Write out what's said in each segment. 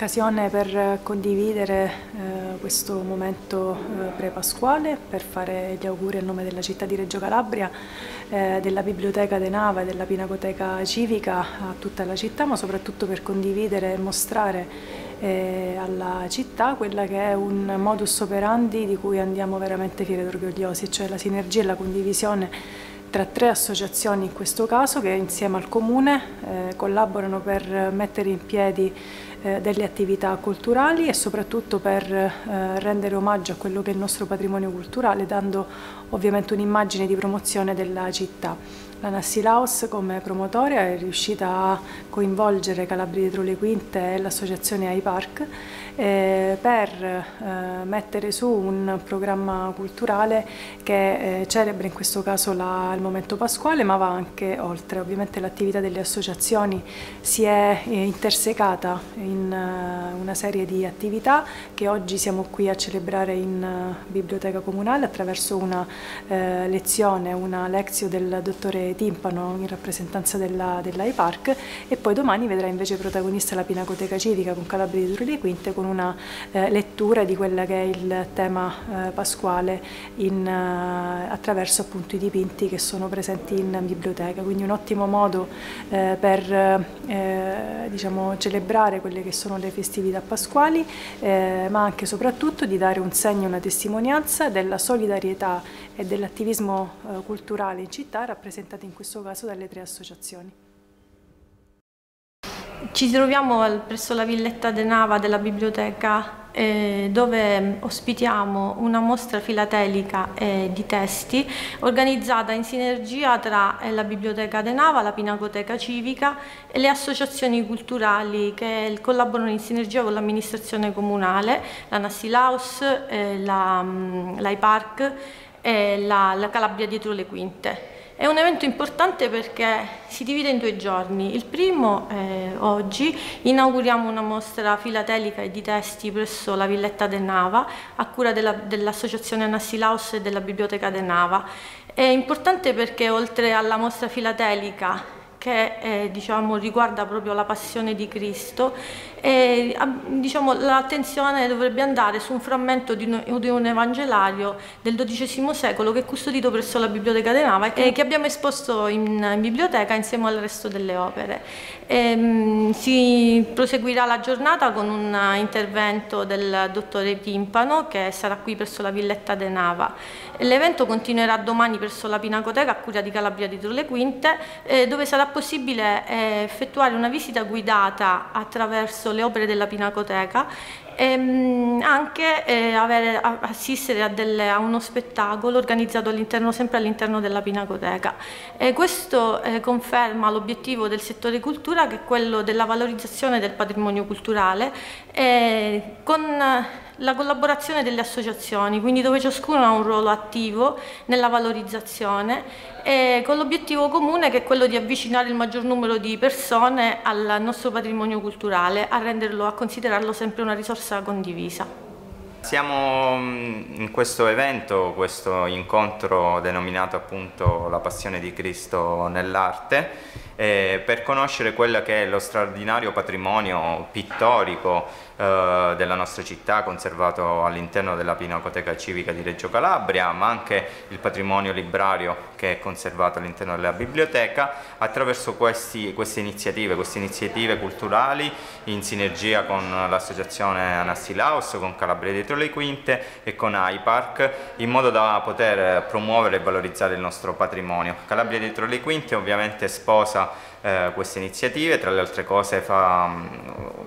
un'occasione per condividere questo momento pre-pasquale, per fare gli auguri a nome della città di Reggio Calabria, della Biblioteca De Nava e della Pinacoteca Civica a tutta la città, ma soprattutto per condividere e mostrare alla città quella che è un modus operandi di cui andiamo veramente fieri ed orgogliosi, cioè la sinergia e la condivisione tra tre associazioni in questo caso che insieme al Comune collaborano per mettere in piedi delle attività culturali e soprattutto per rendere omaggio a quello che è il nostro patrimonio culturale, dando ovviamente un'immagine di promozione della città. L'Anassilaos come promotore è riuscita a coinvolgere Calabria dietro le quinte e l'associazione AIParC per mettere su un programma culturale che celebra in questo caso il momento pasquale, ma va anche oltre. Ovviamente l'attività delle associazioni si è intersecata in una serie di attività che oggi siamo qui a celebrare in biblioteca comunale attraverso una lezione, una lezio del dottore Timpano in rappresentanza dell'AIParC, e poi domani vedrà invece protagonista la Pinacoteca Civica con Calabria dietro le quinte, con una lettura di quella che è il tema pasquale attraverso appunto i dipinti che sono presenti in biblioteca. Quindi un ottimo modo per diciamo, celebrare quelle che sono le festività pasquali, ma anche e soprattutto di dare un segno, una testimonianza della solidarietà e dell'attivismo culturale in città, rappresentati in questo caso dalle tre associazioni. Ci troviamo presso la Villetta de Nava della biblioteca, dove ospitiamo una mostra filatelica di testi organizzata in sinergia tra la Biblioteca De Nava, la Pinacoteca Civica e le associazioni culturali che collaborano in sinergia con l'amministrazione comunale, l'Anassilaos, l'AIParC e la Calabria dietro le quinte. È un evento importante perché si divide in due giorni. Il primo è oggi, inauguriamo una mostra filatelica e di testi presso la Villetta De Nava a cura dell'Associazione Anassilaos e della Biblioteca De Nava. È importante perché oltre alla mostra filatelica che diciamo, riguarda proprio la passione di Cristo, diciamo, l'attenzione dovrebbe andare su un frammento di un evangelario del XII secolo che è custodito presso la Biblioteca De Nava e che abbiamo esposto in biblioteca insieme al resto delle opere. Si proseguirà la giornata con un intervento del dottore Timpano che sarà qui presso la Villetta De Nava. L'evento continuerà domani presso la Pinacoteca a cura di Calabria dietro le quinte, dove sarà possibile effettuare una visita guidata attraverso le opere della Pinacoteca e anche assistere a uno spettacolo organizzato sempre all'interno della Pinacoteca. Questo conferma l'obiettivo del settore cultura, che è quello della valorizzazione del patrimonio culturale, con la collaborazione delle associazioni, quindi dove ciascuno ha un ruolo attivo nella valorizzazione, con l'obiettivo comune che è quello di avvicinare il maggior numero di persone al nostro patrimonio culturale, a considerarlo sempre una risorsa condivisa. Siamo in questo evento, questo incontro denominato appunto La Passione di Cristo nell'arte, per conoscere quello che è lo straordinario patrimonio pittorico della nostra città, conservato all'interno della Pinacoteca Civica di Reggio Calabria, ma anche il patrimonio librario che è conservato all'interno della biblioteca, attraverso queste iniziative culturali in sinergia con l'Associazione Anassilaos, con Calabria dietro le quinte e con AIParC, in modo da poter promuovere e valorizzare il nostro patrimonio. Calabria dietro le quinte ovviamente sposa queste iniziative, tra le altre cose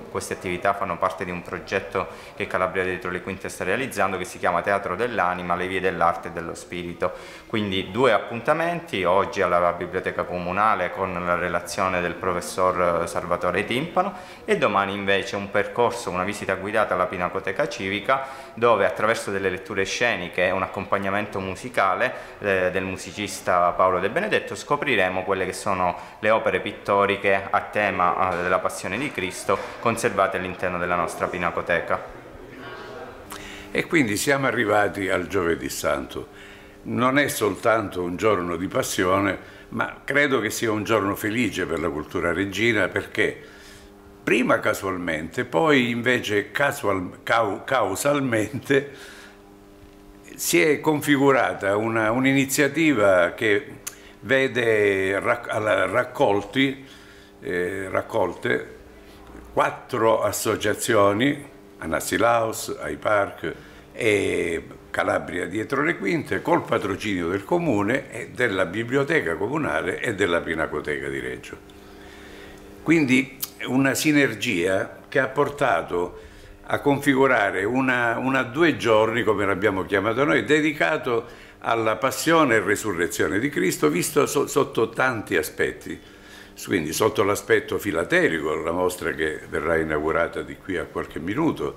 queste attività fanno parte di un progetto che Calabria dietro le quinte sta realizzando, che si chiama Teatro dell'Anima, Le Vie dell'Arte e dello Spirito. Quindi due appuntamenti, oggi alla Biblioteca Comunale con la relazione del professor Salvatore Timpano, e domani invece un percorso, una visita guidata alla Pinacoteca Civica, dove attraverso delle letture sceniche e un accompagnamento musicale del musicista Paolo De Benedetto scopriremo quelle che sono le opere pittoriche a tema della Passione di Cristo conservate all'interno della nostra Pinacoteca. E quindi siamo arrivati al Giovedì Santo. Non è soltanto un giorno di passione, ma credo che sia un giorno felice per la cultura reggina, perché prima casualmente, poi invece causalmente si è configurata un'iniziativa che vede raccolte 4 associazioni, Anassilaos, AIParC e Calabria dietro le quinte, col patrocinio del comune e della biblioteca comunale e della Pinacoteca di Reggio. Quindi una sinergia che ha portato a configurare due giorni, come l'abbiamo chiamato noi, dedicato alla passione e resurrezione di Cristo, visto sotto tanti aspetti. Quindi sotto l'aspetto filaterico, la mostra che verrà inaugurata di qui a qualche minuto,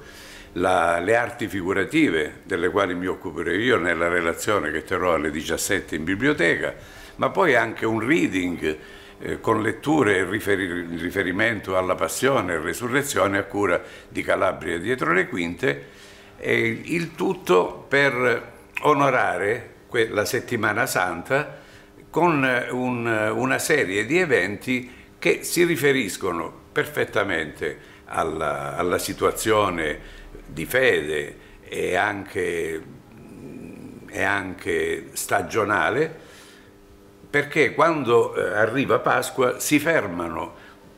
le arti figurative, delle quali mi occuperò io nella relazione che terrò alle 17 in biblioteca, ma poi anche un reading con letture in riferimento alla passione e resurrezione a cura di Calabria dietro le quinte, e il tutto per onorare la Settimana Santa con una serie di eventi che si riferiscono perfettamente alla situazione di fede e anche stagionale, perché quando arriva Pasqua si fermano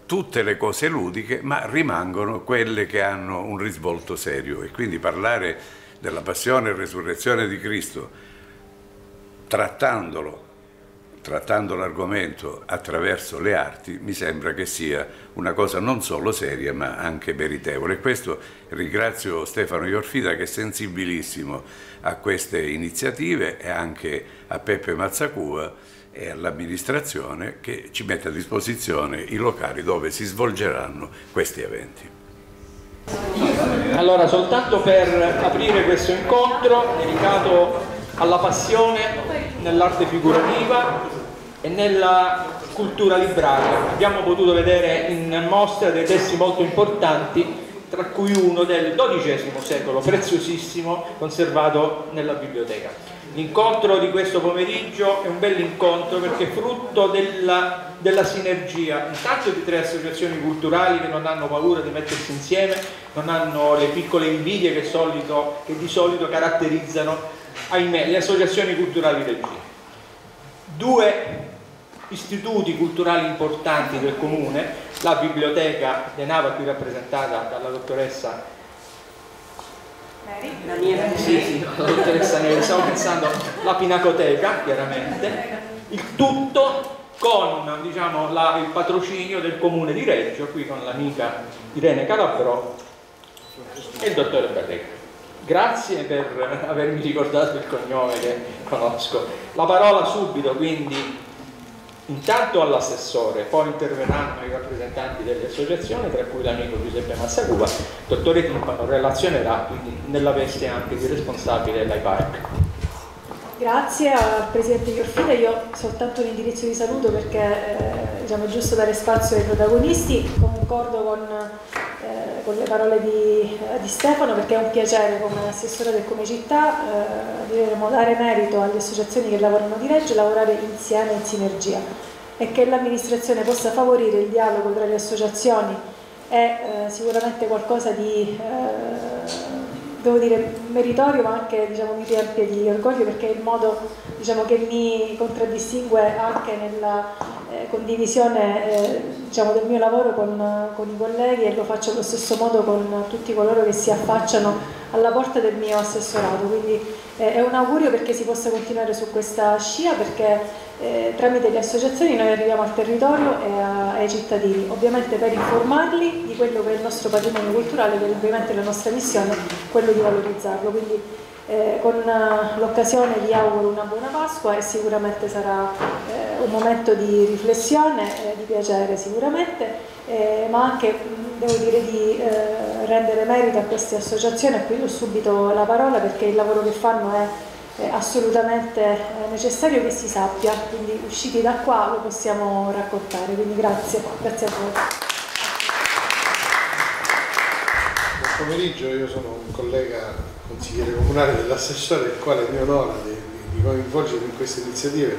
tutte le cose ludiche, ma rimangono quelle che hanno un risvolto serio, e quindi parlare della passione e resurrezione di Cristo, trattando l'argomento attraverso le arti, mi sembra che sia una cosa non solo seria ma anche meritevole. E questo ringrazio Stefano Iorfida, che è sensibilissimo a queste iniziative, e anche a Peppe Mazzacuva e all'amministrazione, che ci mette a disposizione i locali dove si svolgeranno questi eventi. Allora, soltanto per aprire questo incontro dedicato alla passione nell'arte figurativa e nella cultura libraria, abbiamo potuto vedere in mostra dei testi molto importanti, tra cui uno del XII secolo, preziosissimo, conservato nella biblioteca. L'incontro di questo pomeriggio è un bel incontro perché è frutto della sinergia intanto di 3 associazioni culturali che non hanno paura di mettersi insieme, non hanno le piccole invidie che di solito caratterizzano, ahimè, le associazioni culturali reggine. 2 istituti culturali importanti del comune, la Biblioteca De Nava, qui rappresentata dalla dottoressa Mary. Sì, la dottoressa Neri, stavo pensando la Pinacoteca, chiaramente, il tutto con, diciamo, il patrocinio del comune di Reggio, qui con l'amica Irene Calabrò e il dottore Barreca. Grazie per avermi ricordato il cognome che conosco. La parola subito quindi intanto all'assessore, poi interverranno i rappresentanti delle associazioni, tra cui l'amico Giuseppe Mazzacuva. Il dottore Timpano relazionerà quindi nella veste anche di responsabile dell'AIParC. Grazie al Presidente Iorfida, io soltanto un indirizzo di saluto perché diciamo, è giusto dare spazio ai protagonisti. Concordo con le parole di Stefano, perché è un piacere come assessore del Comune Città dare merito alle associazioni che lavorano di Reggio e lavorare insieme in sinergia, e che l'amministrazione possa favorire il dialogo tra le associazioni è sicuramente qualcosa di devo dire meritorio, ma anche, diciamo, mi riempie di orgoglio, perché è il modo, diciamo, che mi contraddistingue anche nella condivisione diciamo, del mio lavoro con i colleghi, e lo faccio allo stesso modo con tutti coloro che si affacciano alla porta del mio assessorato. Quindi è un augurio perché si possa continuare su questa scia, perché tramite le associazioni noi arriviamo al territorio e ai cittadini, ovviamente per informarli di quello che è il nostro patrimonio culturale, che è ovviamente la nostra missione, quello di valorizzarlo. Quindi con l'occasione vi auguro una buona Pasqua, e sicuramente sarà un momento di riflessione, di piacere sicuramente, ma anche devo dire di rendere merito a queste associazioni, a cui do subito la parola, perché il lavoro che fanno è assolutamente necessario che si sappia, quindi usciti da qua lo possiamo raccontare. Quindi grazie a voi. Buon pomeriggio, io sono un collega consigliere comunale dell'assessore, il quale mi onora di coinvolgere in queste iniziative,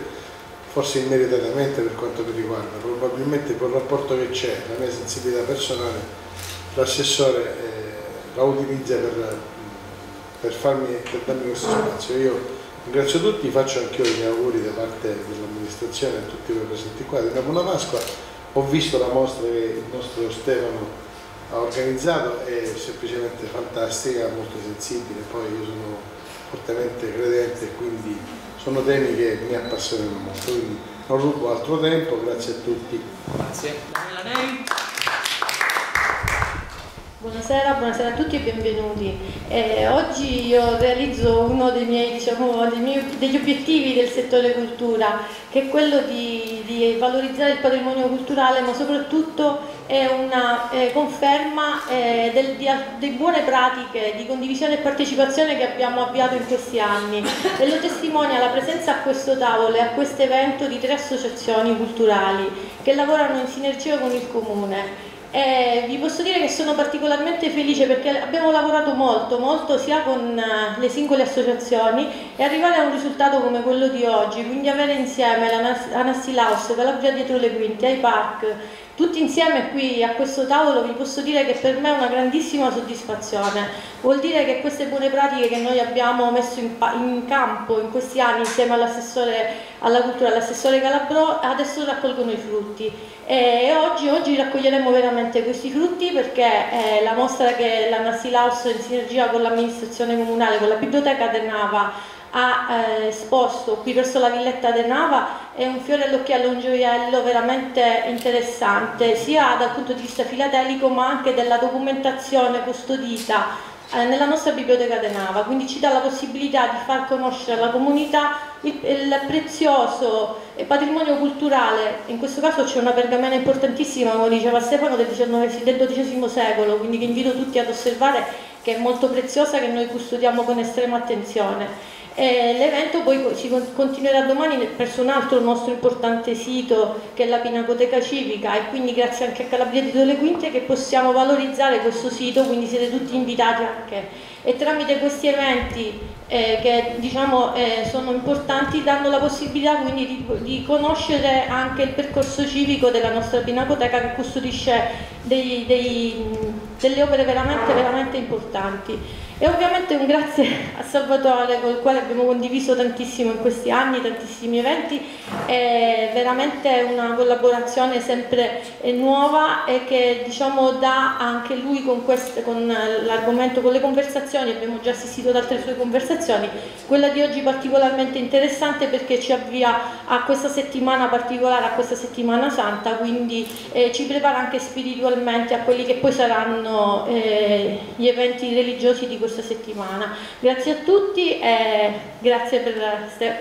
forse immeritatamente per quanto mi riguarda, probabilmente per il rapporto che c'è, la mia sensibilità personale, l'assessore la utilizza per darmi questo spazio. Io ringrazio tutti, faccio anch'io i miei auguri da parte dell'amministrazione a tutti voi presenti qua. Dopo una Pasqua ho visto la mostra che il nostro Stefano ha organizzato, è semplicemente fantastica, molto sensibile, poi io sono fortemente credente e quindi sono temi che mi appassionano molto, quindi non rubo altro tempo, grazie a tutti. Grazie. Buonasera a tutti e benvenuti. Oggi io realizzo uno dei miei, degli obiettivi del settore cultura, che è quello di valorizzare il patrimonio culturale, ma soprattutto è una conferma delle buone pratiche di condivisione e partecipazione che abbiamo avviato in questi anni, e lo testimonia la presenza a questo tavolo e a questo evento di 3 associazioni culturali che lavorano in sinergia con il Comune. Vi posso dire che sono particolarmente felice perché abbiamo lavorato molto sia con le singole associazioni, e arrivare a un risultato come quello di oggi, quindi avere insieme Anassilaos, Calabria dietro le quinte, AIParC, tutti insieme qui a questo tavolo, vi posso dire che per me è una grandissima soddisfazione. Vuol dire che queste buone pratiche che noi abbiamo messo in campo in questi anni insieme all'assessore alla cultura, all'assessore Calabrò, adesso raccolgono i frutti. E oggi raccoglieremo veramente questi frutti, perché la mostra che l'Anassilaos in sinergia con l'amministrazione comunale, con la Biblioteca De Nava, ha esposto qui presso la Villetta de Nava è un fiore all'occhiello, un gioiello veramente interessante, sia dal punto di vista filatelico ma anche della documentazione custodita nella nostra Biblioteca de Nava, quindi ci dà la possibilità di far conoscere alla comunità il prezioso patrimonio culturale. In questo caso c'è una pergamena importantissima, come diceva Stefano, del XII secolo, quindi che invito tutti ad osservare, che è molto preziosa, che noi custodiamo con estrema attenzione. L'evento poi si continuerà domani presso un altro nostro importante sito, che è la Pinacoteca Civica, e quindi grazie anche a Calabria dietro le quinte che possiamo valorizzare questo sito, quindi siete tutti invitati anche. E tramite questi eventi che diciamo sono importanti, danno la possibilità quindi di conoscere anche il percorso civico della nostra Pinacoteca, che custodisce delle opere veramente importanti. E ovviamente un grazie a Salvatore, con il quale abbiamo condiviso tantissimo in questi anni, tantissimi eventi, è veramente una collaborazione sempre nuova e che diciamo dà anche lui con l'argomento, con le conversazioni, abbiamo già assistito ad altre sue conversazioni, quella di oggi particolarmente interessante perché ci avvia a questa settimana particolare, a questa settimana santa, quindi ci prepara anche spiritualmente a quelli che poi saranno gli eventi religiosi di questa settimana. Grazie a tutti e grazie per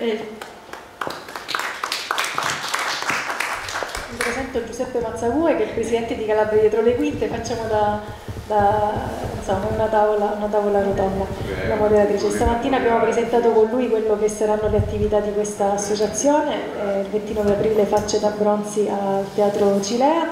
mi presento Giuseppe Mazzacuva, che è il presidente di Calabria dietro le quinte, facciamo insomma, una tavola rotonda, una moderatrice. Stamattina abbiamo presentato con lui quello che saranno le attività di questa associazione, il 29 aprile facce da bronzi al Teatro Cilea,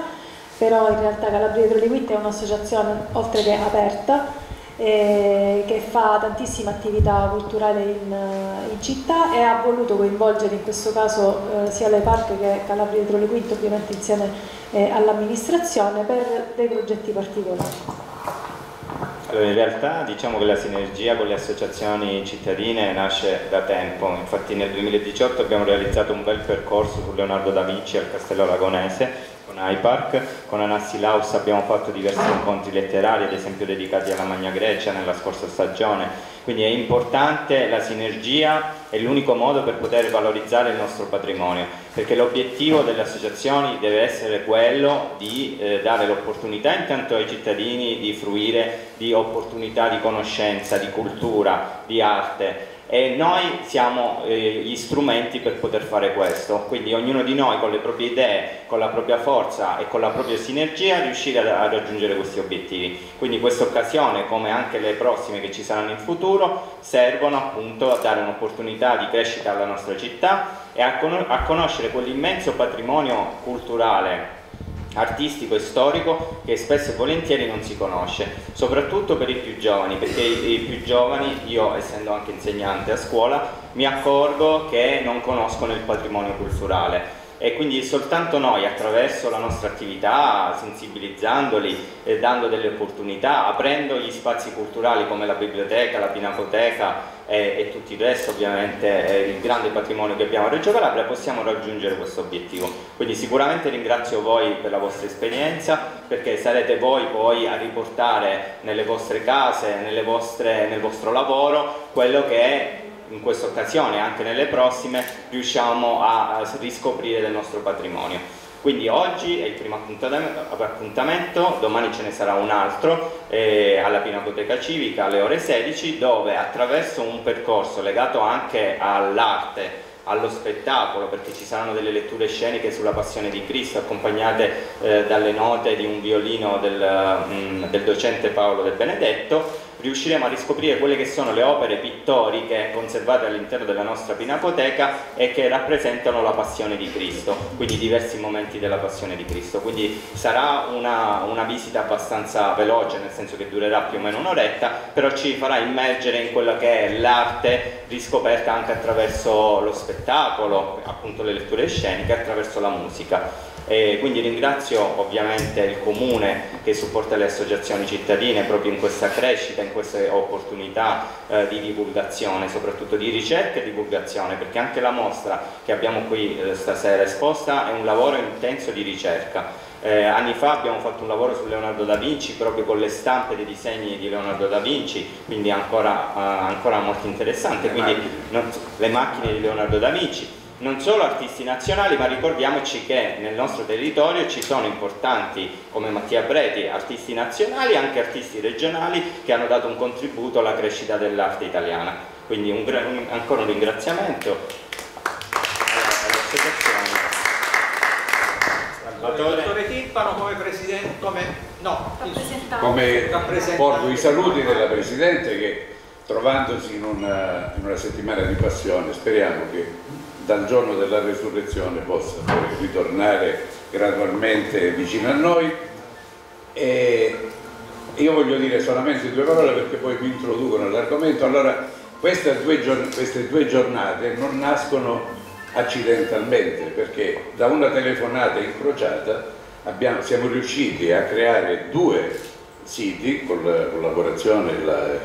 però in realtà Calabria dietro le quinte è un'associazione oltre che aperta, che fa tantissima attività culturale in città, e ha voluto coinvolgere in questo caso sia l'AIParC che Calabria dietro le quinte, ovviamente insieme all'amministrazione, per dei progetti particolari. Allora, in realtà diciamo che la sinergia con le associazioni cittadine nasce da tempo, infatti nel 2018 abbiamo realizzato un bel percorso su Leonardo da Vinci al Castello Aragonese con AIParC, con Anassilaos abbiamo fatto diversi incontri letterari, ad esempio dedicati alla Magna Grecia nella scorsa stagione. Quindi è importante la sinergia, è l'unico modo per poter valorizzare il nostro patrimonio, perché l'obiettivo delle associazioni deve essere quello di dare l'opportunità intanto ai cittadini di fruire di opportunità di conoscenza, di cultura, di arte, e noi siamo gli strumenti per poter fare questo, quindi ognuno di noi con le proprie idee, con la propria forza e con la propria sinergia riuscire a raggiungere questi obiettivi. Quindi questa occasione, come anche le prossime che ci saranno in futuro, servono appunto a dare un'opportunità di crescita alla nostra città e a conoscere quell'immenso patrimonio culturale artistico e storico che spesso e volentieri non si conosce, soprattutto per i più giovani, perché i più giovani, io essendo anche insegnante a scuola, mi accorgo che non conoscono il patrimonio culturale e quindi soltanto noi, attraverso la nostra attività, sensibilizzandoli, dando delle opportunità, aprendo gli spazi culturali come la biblioteca, la pinacoteca e tutto il resto, ovviamente il grande patrimonio che abbiamo a Reggio Calabria, possiamo raggiungere questo obiettivo. Quindi sicuramente ringrazio voi per la vostra esperienza, perché sarete voi poi a riportare nelle vostre case, nel vostro lavoro, quello che in questa occasione e anche nelle prossime riusciamo a riscoprire del nostro patrimonio. Quindi oggi è il primo appuntamento, domani ce ne sarà un altro alla Pinacoteca Civica alle ore 16, dove attraverso un percorso legato anche all'arte, allo spettacolo, perché ci saranno delle letture sceniche sulla Passione di Cristo accompagnate dalle note di un violino del docente Paolo De Benedetto, riusciremo a riscoprire quelle che sono le opere pittoriche conservate all'interno della nostra pinacoteca e che rappresentano la Passione di Cristo, quindi diversi momenti della Passione di Cristo. Quindi sarà una visita abbastanza veloce, nel senso che durerà più o meno un'oretta, però ci farà immergere in quella che è l'arte riscoperta anche attraverso lo spettacolo, appunto le letture sceniche, attraverso la musica. E quindi ringrazio ovviamente il Comune che supporta le associazioni cittadine proprio in questa crescita, in queste opportunità di divulgazione, soprattutto di ricerca e divulgazione, perché anche la mostra che abbiamo qui stasera esposta è un lavoro intenso di ricerca. Anni fa abbiamo fatto un lavoro su Leonardo da Vinci, proprio con le stampe dei disegni di Leonardo da Vinci, quindi ancora molto interessante, quindi le macchine di Leonardo da Vinci. Non solo artisti nazionali, ma ricordiamoci che nel nostro territorio ci sono importanti, come Mattia Preti, artisti nazionali e anche artisti regionali che hanno dato un contributo alla crescita dell'arte italiana. Quindi ancora un ringraziamento all'associazione. Salvatore Timpano come porto i saluti della Presidente, che trovandosi in una settimana di passione, speriamo che dal giorno della resurrezione possa ritornare gradualmente vicino a noi. E io voglio dire solamente due parole perché poi mi introducono all'argomento. Allora, queste due giornate non nascono accidentalmente, perché da una telefonata incrociata siamo riusciti a creare due siti con la collaborazione e il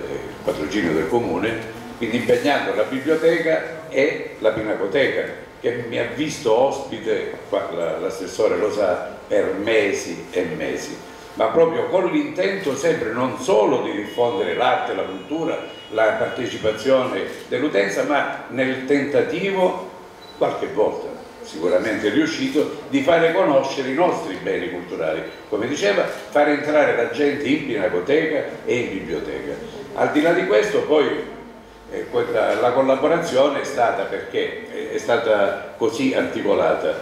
patrocinio del Comune, quindi impegnando la biblioteca e la pinacoteca, che mi ha visto ospite, l'assessore lo sa, per mesi e mesi, ma proprio con l'intento sempre non solo di diffondere l'arte, la cultura, la partecipazione dell'utenza, ma nel tentativo, qualche volta sicuramente riuscito, di fare conoscere i nostri beni culturali, come diceva, far entrare la gente in pinacoteca e in biblioteca. Al di là di questo poi la collaborazione è stata, perché è stata così articolata.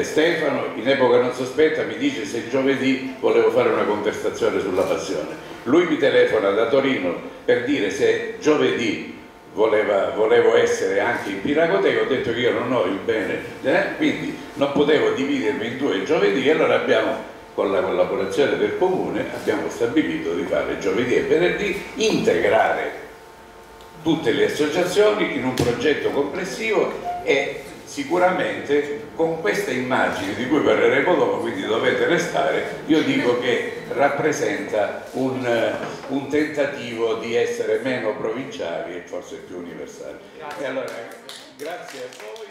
Stefano in epoca non sospetta mi dice se giovedì volevo fare una conversazione sulla Passione, lui mi telefona da Torino per dire se giovedì volevo essere anche in pinacoteca. Ho detto che io non ho il bene, quindi non potevo dividermi in due giovedì, e allora abbiamo, con la collaborazione del Comune, abbiamo stabilito di fare giovedì e venerdì, integrare tutte le associazioni in un progetto complessivo, e sicuramente con questa immagine di cui parleremo dopo, quindi dovete restare, io dico che rappresenta un tentativo di essere meno provinciali e forse più universali. E allora, grazie a voi.